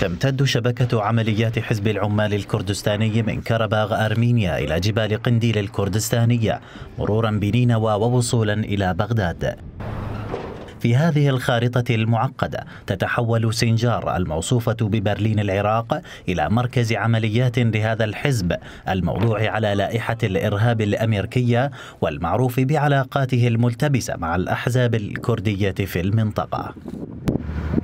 تمتد شبكة عمليات حزب العمال الكردستاني من كرباغ أرمينيا إلى جبال قنديل الكردستانية مرورا بنينوى ووصولا إلى بغداد. في هذه الخارطة المعقدة تتحول سنجار الموصوفة ببرلين العراق إلى مركز عمليات لهذا الحزب الموضوع على لائحة الإرهاب الأمريكية والمعروف بعلاقاته الملتبسة مع الأحزاب الكردية في المنطقة.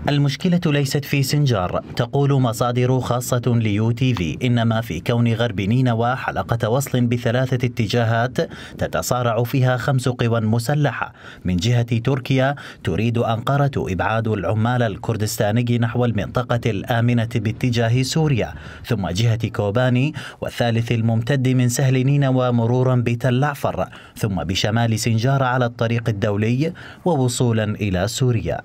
المشكلة ليست في سنجار، تقول مصادر خاصة ليو تي في، إنما في كون غرب نينوى حلقة وصل بثلاثة اتجاهات تتصارع فيها 5 قوى مسلحة. من جهة تركيا تريد أنقرة إبعاد العمال الكردستاني نحو المنطقة الآمنة باتجاه سوريا، ثم جهة كوباني والثالث الممتد من سهل نينوى مرورا بتل العفر، ثم بشمال سنجار على الطريق الدولي ووصولا إلى سوريا.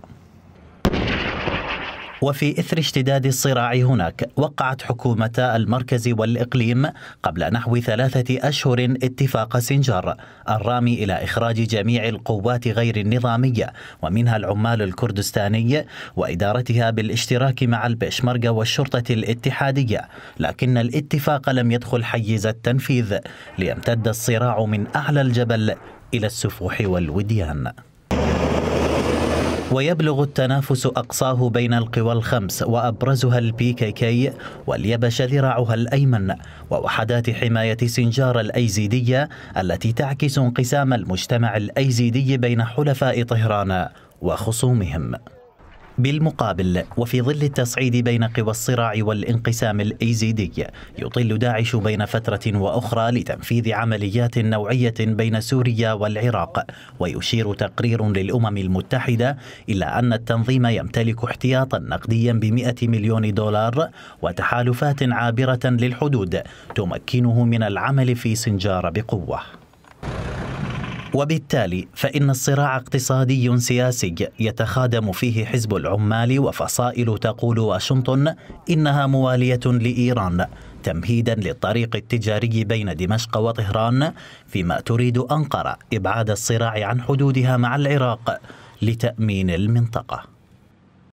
وفي إثر اشتداد الصراع هناك وقعت حكومتا المركز والإقليم قبل نحو 3 أشهر اتفاق سنجار الرامي إلى إخراج جميع القوات غير النظامية ومنها العمال الكردستاني وإدارتها بالاشتراك مع البيشمركة والشرطة الاتحادية، لكن الاتفاق لم يدخل حيز التنفيذ ليمتد الصراع من أعلى الجبل إلى السفوح والوديان. ويبلغ التنافس أقصاه بين القوى الخمس وأبرزها البي كي كي واليبش ذراعها الأيمن ووحدات حماية سنجار الأيزيدية التي تعكس انقسام المجتمع الأيزيدي بين حلفاء طهران وخصومهم. بالمقابل وفي ظل التصعيد بين قوى الصراع والانقسام الأيزيدي يطل داعش بين فترة وأخرى لتنفيذ عمليات نوعية بين سوريا والعراق، ويشير تقرير للأمم المتحدة إلى أن التنظيم يمتلك احتياطا نقديا ب$100 مليون وتحالفات عابرة للحدود تمكنه من العمل في سنجار بقوة. وبالتالي فإن الصراع اقتصادي سياسي يتخادم فيه حزب العمال وفصائل تقول واشنطن إنها موالية لإيران تمهيدا للطريق التجاري بين دمشق وطهران، فيما تريد أنقرة إبعاد الصراع عن حدودها مع العراق لتأمين المنطقة.